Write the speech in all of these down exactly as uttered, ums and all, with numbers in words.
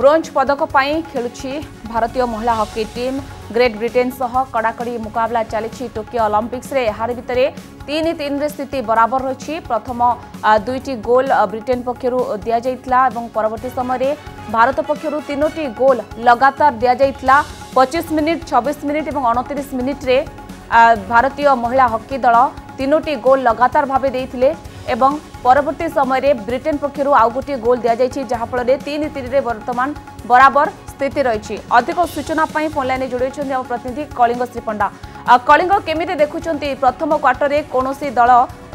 Bronze पदक पाई खेलुछि भारतीय महिला हॉकी टीम ग्रेट ब्रिटेन सह कड़ाकड़ी मुकाबला चली टोकियो ओलंपिक्स रे हार भितर तीन तीन रे स्थिति बराबर रही। प्रथम दुईटी गोल ब्रिटेन पक्षर दि जाइतला एवं परवर्ती समय भारत पक्षर तीनोटी गोल लगातार दि जाइतला। पच्चीस मिनिट छब्बीस मिनिट और उनतीस मिनिट रे भारतीय महिला हॉकी दल तीनोटी गोल लगातार भाव देइथिले एवं परवर्ती समय ब्रिटेन पक्षर आउ गोटे गोल दि जाइछि जहाँफल तीन तीन रे वर्तमान बराबर स्थिति रही। अधिक सूचना पाई फोन लाइन जोड़े आम प्रतिनिधि कलिंग श्रीपंडा। कलिंग केमिते देखुछन्ती प्रथम क्वार्टर रे कोनोसी दल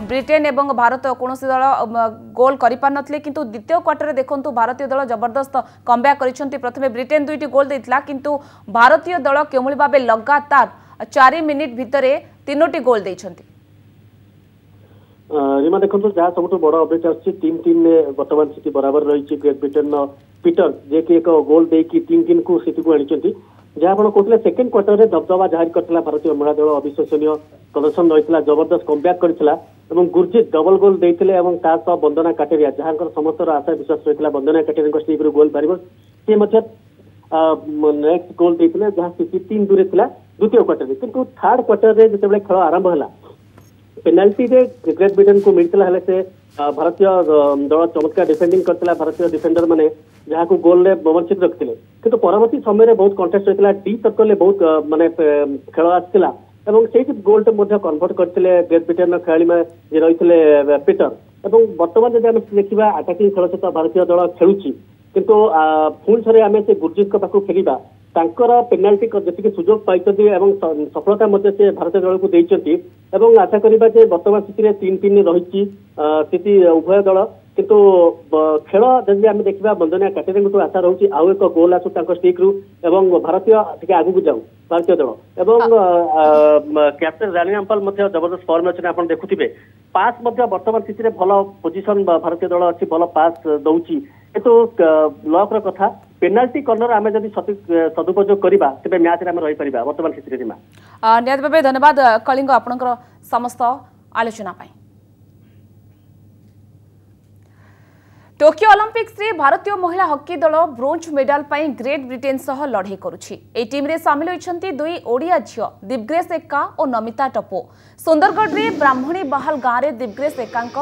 ब्रिटेन एवं भारत कोनोसी दल गोल करि पार नथिले किंतु द्वितीय क्वार्टर रे देखंतु भारतीय दल जबरदस्त कमबैक करिछन्ती। प्रथमे ब्रिटेन दुईटी गोल दैतला किंतु भारतीय दल केमुली भाबे लगातार चार मिनिट भितरे तीनोटी गोल दैछन्ती। रीमा देखो जहाँ सब बड़ अपडेट आस तीन तीन बर्तमान स्थिति बराबर रही। ग्रेट ब्रिटेन पीटर जे कि एक गोल देकी तीन तीन को स्थित को आनी जहाँ कौन कहते सेकेंड क्वार्टर में दबदबा जाहिर करता भारतीय महिला दल अविश्वसनीय प्रदर्शन रही जबरदस्त कमबैक करता। गुरजीत डबल गोल देते वंदना काटेरिया जहाँ समस्त आशा विश्वास रही वंदना काटेरिया स्टिक्र गोल बार सी नेक्स्ट गोल देते जहाँ स्थिति तीन दूर थी द्वितीय क्वार्टर में। कितु थर्ड क्वार्टर में जिते खेल आरंभ है पेनाल्टी रे ग्रेट ब्रिटेन को मिलता है से भारतीय दल चमत्कार डिफेंडिंग करता भारतीय डिफेंडर मैंने जहाँ को गोल वंचित रखते किंतु परवर्ती समय बहुत कंटेस्ट रही डी सर्कल में बहुत मानने खेल आसाला और से गोल कन्वर्ट करते ग्रेट ब्रिटेन खेलाड़ी में रही पीटर और बर्तमान जब आम देखा आटाकिंग खेल सहित भारतीय दल खेलुची किंतु पुणी थे आम से गुरजीत पाक खेलवा पेनाल्टी जी सुजोग पाई सफलता से भारतीय दल को देती आशा करवा बर्तमान स्थिति में तीन तीन रही स्थिति उभय दल किंतु खेल जब आम देखा वंदना काटेरिया आशा रही आउ एक गोल आसू स्टिक्रु भारतीय टी आगे जाऊ भारतीय दल और कैप्टन रानी रामपाल जबरदस्त फर्म अच्छे आप देखुए पास बर्तमान स्थिति में भल पोजिशन भारतीय दल अच्छी भल पास दौची किंतु लक्र कथा पेनाल्टी कॉर्नर आमे जदि सदुपयोग करिबा तबे मैच रे आमे रही परिबा वर्तमान स्थिति रे। मा नियत बाबे धन्यवाद कलिंग आपनकर समस्त आलोचना पाई। टोकियो ओलंपिक्स रे भारतीय महिला हॉकी दल ब्रोंज मेडल पाई ग्रेट ब्रिटेन सह लड़ाई करूछि। ए टीम रे शामिल होइछन्ती दुई ओडिया झियो दिव्यग्रेस एक्का और नमिता टप्पो। सुंदरगढ़ रे ब्राह्मणी बाहाल गाँव रे दिव्यग्रेस एक्कांक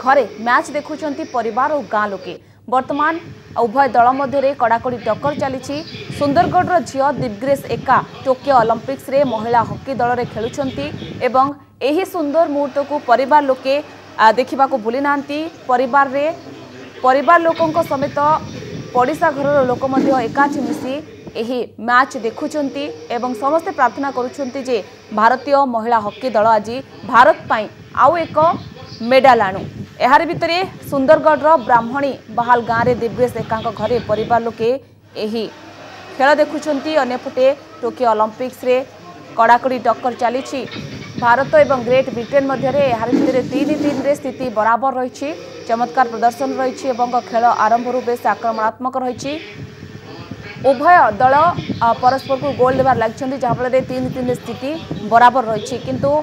घरे मैच देखुछन्ती परिवार और गाँ लोके। बर्तमान उभय दल मध्य कड़ाकड़ी टक्कर चली। सुंदरगढ़ झियो दिव्यग्रेस एक्का टोकियो ओलंपिक्स रे महिला हॉकी दल रे खेलुछंती एवं एही सुंदर मुहूर्त को परिवार लोके देखा भूली ना। परिवार रे परिवार लोकों समेत पड़िशा घर लोक एकाठी मिसी एही मैच देखुंट एवं समस्ते प्रार्थना करुंट जे भारतीय महिला हॉकी दल आज भारत पाई आउ एक मेडल आणु। यार भितर सुंदरगढ़ ब्राह्मणी बाहाल गाँव में दिव्येश एक्का घरे परिवार लोके एही खेल देखुंट। अनेपटे टोकियो ओलंपिक्स रे कड़ाकड़ी टक्कर चली भारत एवं ग्रेट ब्रिटेन मध्य यार भितर तीन तीन रे स्थिति बराबर रही। चमत्कार प्रदर्शन रही खेल आरंभ बेस आक्रमणात्मक रही। उभय दल परस्पर को गोल देवार लगी जहाँफल तीन तीन स्थिति बराबर रही किंतु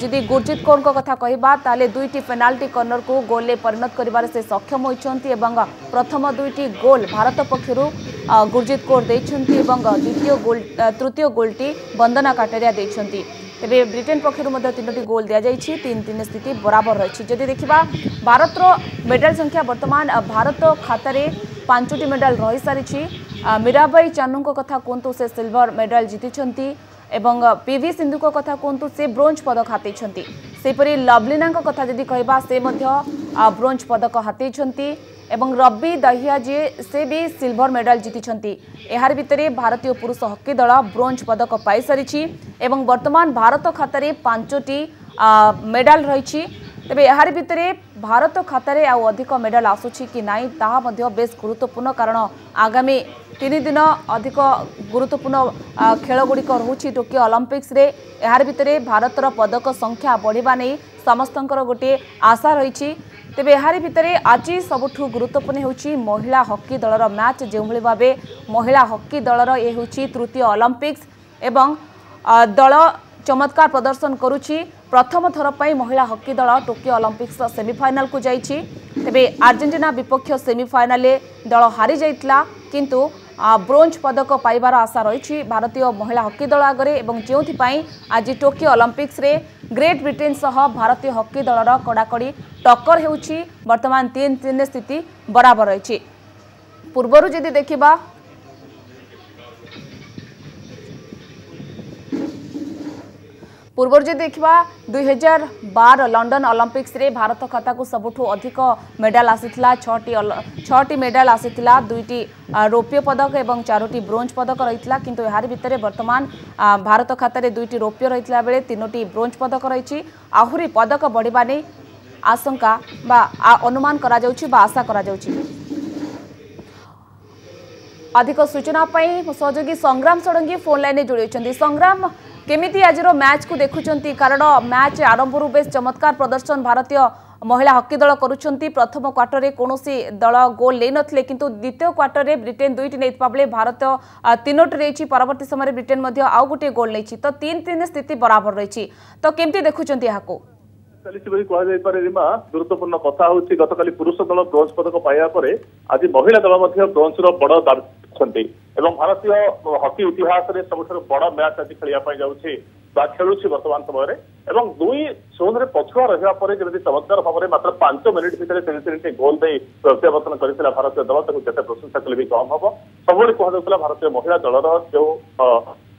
जदि गुरजीत कौर कथा कहबा ताले दुईटी पेनाल्टी कॉर्नर को गोल में परिणत करिवार से सक्षम होइछन्ती। प्रथम दुईटी गोल भारत पक्षर गुरजीत कौर देइछन्ती एवं द्वितीय गोल तृतीय गोलटी वंदना काटेरिया देइछन्ती। तेरे ब्रिटेन पक्षर मध्य तीनोटी गोल दि जाइछि तीन तीन स्थिति बराबर रही। जदि देखिबा भारतर मेडल संख्या वर्तमान भारत खातारे पांचोटी मेडल रही सारी। मीराबाई चानू कथा कहतु से सिल्वर मेडल जीति एवं पीवी सिंधु को कथा कहतु से ब्रोंज पदक हाथी सेपरी लवलीना कथा जदि कहबा से ब्रोंज पदक हाथी एवं रवि दहिया जी से भी सिल्वर मेडल जीति। यार भितर भारतीय पुरुष हॉकी दल ब्रोंज पदक पाई सारी एवं वर्तमान भारत खातारे पांचोटी मेडल रही। तेरे यार भितर भारत खातारे आउ अधिक मेडल आसूची कि नाई ताहा मध्य बेस गुरुत्वपूर्ण कारण आगामी तीन दिन अधिक गुरुत्वपूर्ण खेल गुड़िक रोचे टोकियो ओलंपिक्स रे। यार भितर भारतर पदक संख्या बढ़िबा नहीं समस्तंकर गोटे आशा रही। तेरे यार भितर आज सबुठु गुरुत्वपूर्ण होची महिला हॉकी दलर मैच जो भाव महिला हॉकी दलर ये होची तृतीय ओलंपिक्स एवं दल चमत्कार प्रदर्शन करुची। प्रथम थर पर महिला हॉकी दल टोकियो ओलंपिक्स सेमीफाइनल को जाइए। तेरे आर्जेंटीना विपक्ष सेमीफाइनल दल हारी जाइतला। किंतु ब्रोंज पदक पाइबार आशा रही भारतीय महिला हॉकी दल आगे और जो आज टोकियो ओलंपिक्स रे ग्रेट ब्रिटेन सह भारतीय हॉकी दलर कड़ाकड़ी टक्कर होउछि। वर्तमान तीन तीन स्थिति बराबर रही। पूर्वर यदि देखिबा पूर्वर जे देखा दुई हजार बार लंडन ओलंपिक्स रे भारत खाता को सबुठू अधिक मेडल आसीथिला छटी मेडल आसीथिला दुईटी रौप्य पदक एवं चारोटी ब्रोंज पदक रहितला, किंतु यार भितर वर्तमान भारत खाता रे दुईटी रौप्य रहितला बेले तीनोटी ब्रोंज पदक रही। आहुरी पदक बढ़िबा नै आशंका बा अनुमान करा जाउछि बा आशा करा जाउछि। अधिक सूचना पई सहयोगी संग्राम षडंगी फोन लाइन जोड़िछन्ती। संग्राम, केमिति आज मैच को देखुंट? कारण मैच आरंभ बे चमत्कार प्रदर्शन भारतीय महिला हॉकी दल करुँच। प्रथम क्वार्टर में कौन दल गोल ले नथिले, किंतु द्वितीय क्वार्टर में ब्रिटेन दुईटी नहीं बेले भारत तीनोटी रही। परवर्त समय ब्रिटेन आउ गोटे गोल नहीं, तो तीन तीन स्थिति बराबर रही। तो केमती देखुंट? गुरुत्वपूर्ण कथा हूँ गतकाली पुरुष दल ब्रोंज पदक पाइबापर आज महिला दल ब्रोंजर बड़ दाबी। भारतीय हॉकी इतिहास में सबुठ बड़ मैच आज खेल जाऊे खेलुची बर्तमान समय एवं दुई शून्य पछुआ रहा जमी चमत्कार भाव में मात्र पांच मिनिट भितर तीन तीन गोल दे प्रत्यावर्तन करते भारतीय दल तक जिते प्रशंसा कले भी कम हम। सबुले कहला भारतीय महिला दलर जो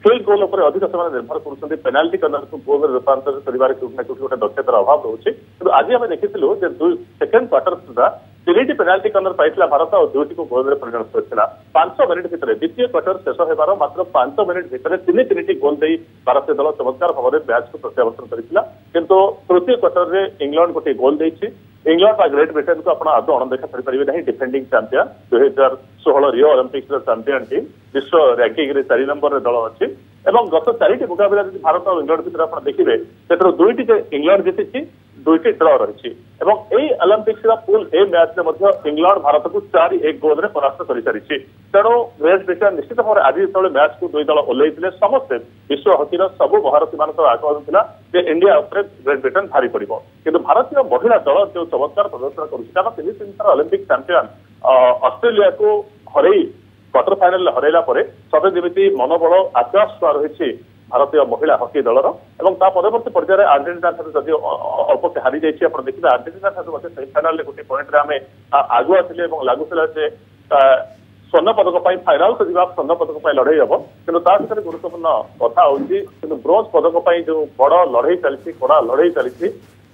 फिल्ड गोल पर अधिक समय निर्भर कर पेनाल्टी कर्नर को गोल रूपांतरित करें कौटना कौटि गोटे दक्षतार अभाव रोचे। कि आज आम देखी सेकेंड क्वार्टर सुधा तीन पेनाल्टी कर्नर पाइला भारत और दुईटी को गोल में परिणत होता। पांच मिनिट भितर द्वितीय क्वार्टर शेष होबार मात्र पांच मिनिट भितर तीन तीन गोल दे भारतीय दल चमत्कार भाव में मैच को प्रत्यावर्तन करता। किंतु तृतीय क्वार्टर में इंग्लैंड गोटे गोल देती। इंग्लैंड और ग्रेट ब्रिटेन को अपना आदौ अणदेखा करेंगे ना। डिफेंडिंग चैंपियन दुई हजार षोह रिओ ओलंपिक्स चैंपियन टीम विश्व रैंकिंग चार नंबर दल अच्छी। गत चार मुकबिला जो भारत और इंग्लैंड भितर आप देखिए से दुईटी इंग्लैंड जीती दुईटी ड्र रही। ओलंपिक्स पुल ए मैच में इंग्लैंड भारत को चार एक गोल में परास्त कर सारी। तेणु ग्रेट ब्रिटेन निश्चित भाव में आज जो मैच को दुई दल ओल्लैते समस्ते विश्व हॉकी सबू महारथी मान आकलन था इंडिया ग्रेट ब्रिटेन भारी पड़। कि भारतीय महिला दल जो चमत्कार प्रदर्शन करुँच थर ओलंपिक चैंपियन ऑस्ट्रेलिया को हर क्वार्टर फाइनाल हरैला सदे जमी मनोबल आकाश छुआ रही भारतीय महिला हॉकी दलर। और परवर्त पर्यायर आर्जेन्टिना जदि अल्प हारी जाइए आप देखिए आर्जेन्टिना ठार्थ सेमिफाइनाल गोटे पॉइंट आम आगुआ थे लगुला जे स्वर्ण पदक फाइनाल को जब स्वर्ण पदक लड़े हम। कि ताकि गुरुत्वपूर्ण कथा होगी कि ब्रोंज पदक जो बड़ लड़े चलती कड़ा लड़े चलती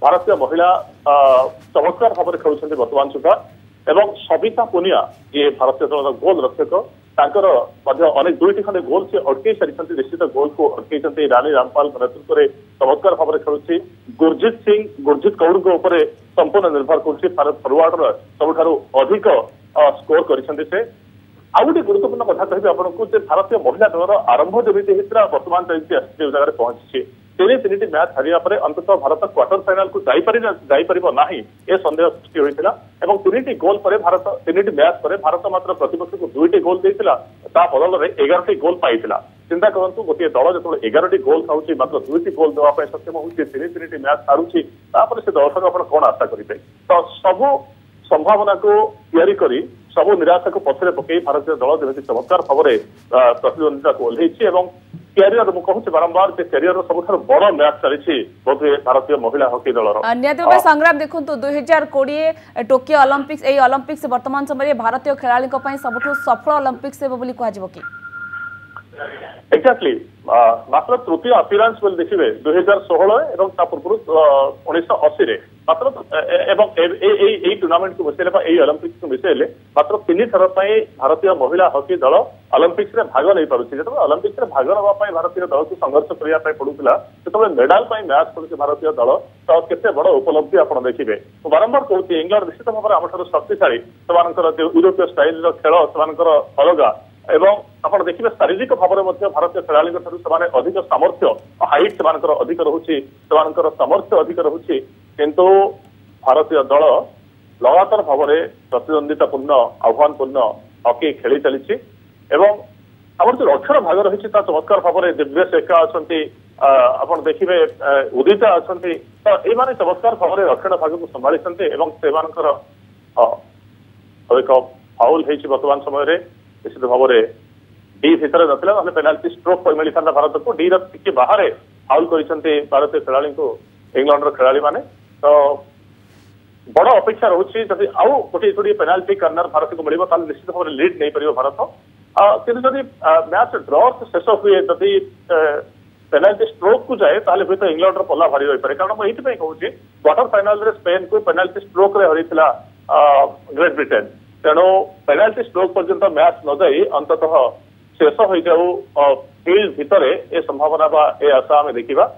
भारतीय महिला चमत्कार भाव में खेलुंट बर्तमान सुधा। एवं सविता पुनिया ये भारतीय दल गोल रक्षक अनेक दुईटी खंडे गोल से अटकई सारी। निश्चित गोल को अटकई रानी रामपाल नेतृत्व में चमत्कार भाव में खेलुची। गुरजीत सिंह गुरजीत कौर उपर संपूर्ण निर्भर कर फरवर्डर सबुठारु अधिक स्कोर करछन्ते से। आ गए गुरुत्वपूर्ण कथा कहि आपको भारतीय महिला दलर आरंभ जमी होता बर्तमान जमी आसी जगह पहुंची। तेरे तीन मैच हारिया अंतत भारत क्वार्टर फाइनाल को जापर ना ये सन्देह सृष्टि होता। और तीन गोल पर भारत तीन मैच पर भारत मात्र प्रतिपक्ष को दुईटी गोल देता बदल में एगारोटी गोल पाइला। चिंता करूँ गोटे दल जो एगारोटी गोल खाऊँ मात्र दुईटी गोल देवाई सक्षम होती तीन मैच हारूची से दल ठाक आप कौन आशा करेंगे। तो सब संभावना को या सब निराशा को पछे पकई भारतीय दल जमी चमत्कार भाव में प्रतिद्वंदिता को ओल्लैसी। क्यारियर मु कहूँ बारंबार क्यारियर सबुठ बड़ मैच चली भारतीय महिला हॉकी दलर निहत। संग्राम देखु दुई हजार कोड़े टोकियो ओलंपिक्स एई ओलंपिक्स वर्तमान समय भारतीय खेलाड़ी सबुठ सफल ओलंपिक्स एक्जाक्टली मात्र तृतीय अपीयरेंस देखिए दुई हजार षोह पूर्व उन्नीस अशी में मात्र टूर्णामेंट को मिसाइले यही ओलंपिक्स को मिसाइले मात्र तीन थर भारतीय महिला हॉकी दल ओलंपिक्स में भाग नहीं पार्टी। जो ओलंपिक्स में भाग नाप भारतीय दल को संघर्ष करने पड़ूला से मेडाल मैच पड़े भारतीय दल तो केते बड़ उपलब्धि आप देखिए। बारंबार कहते इंग्लैंड निश्चित भाव में आम ठार शक्तिशाली से यूरोपीय स्टाइल खेल से अलग एवं आप देखिए शारीरिक भाव में भारतीय खेलाड़ी से अधिक सामर्थ्य हाइट से अधिक रोचे से सामर्थ्य अधिक रोचे। किंतु भारतीय दल लगातार भाव में प्रतिद्वंदितापूर्ण आह्वानपूर्ण हॉकी खेली चली। आम जो रक्षण भाग रही चमत्कार भाव में दिव्य शेखा अच्छा आप देखिए उदिता अच्छा तो ये चमत्कार भाव में रक्षण भाग को संभाली से फाउल हो वर्तमान समय निश्चित भाव में डी भितर ना पेनाल्टी स्ट्रोक मिलता भारत को डी रे बाहर फाउल करते भारतीय खेला इंग्लैंड खेला मैंने तो बड़ अपेक्षा रोचे जब आउ गोटे गोटे पेनाल्टी कर्नर भारत को मिले तो निश्चित भाव में लीड नहीं पार भारत कि मैच ड्र शेष हुए जदि पेनाल्टी स्ट्रोक को जाए तो हूँ तो इंग्लैंड पल्ला भारी रही पाए कारण मुझे कहूँ क्वार्टर फाइनल स्पेन को पेनाल्टी स्ट्रोक रे हराइला ग्रेट ब्रिटेन तेणु पेनाल्टी स्ट्रोक पर्यंत मैच न जाई अंततः शेष हो जाऊ फील्ड भितर ए संभावना बा ए आशा आम देखा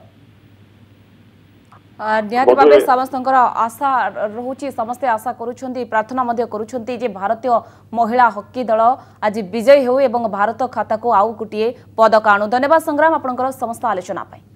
निहाती भाव समस्त आशा रोचे समस्ते आशा प्रार्थना कर भारतीय महिला हॉकी दल आज विजयी हो भारत खाता को आउ गोटे पदक आणु। धन्यवाद संग्राम आपंकर समस्त आलोचना।